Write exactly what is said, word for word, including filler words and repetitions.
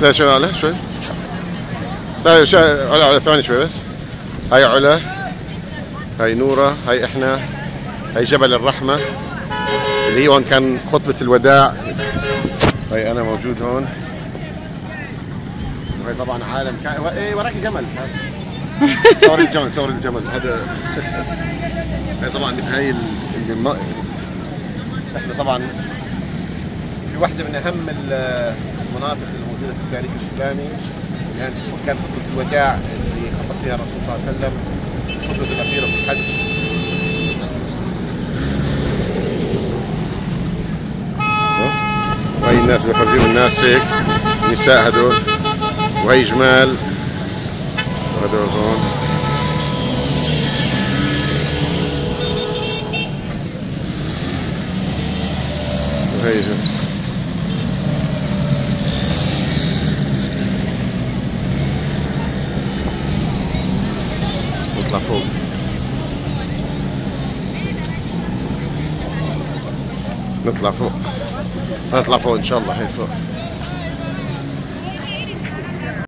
زين شوي على شوي زين شوي على على ثاني شوي بس. هاي علا، هاي نورة، هاي احنا، هاي جبل الرحمة اللي هي هون كان خطبة الوداع. هاي انا موجود هون. وهي طبعا عالم كان ايه وراك جمل. صور الجمل صور الجمل هذا. هاي طبعا هاي الماء. احنا طبعا في واحدة من اهم المناطق الموجودة في التاريخ الاسلامي، يعني كان خطبة الوداع اللي خطب فيها الرسول صلى الله عليه وسلم، الخطبة الأخيرة في الحج. وهي الناس بيخرجون الناس هيك، نساء هدول، وهي جمال، وهدول هون. وهي جمال. فوق. نطلع فوق نطلع فوق ان شاء الله. هي فوق